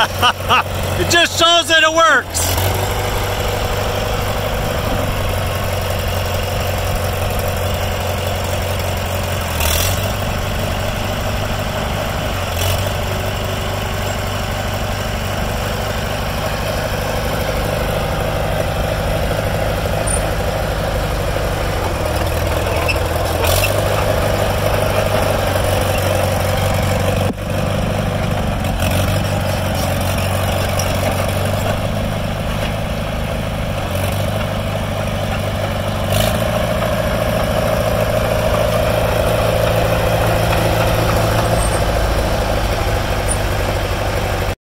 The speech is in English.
It just shows that it works.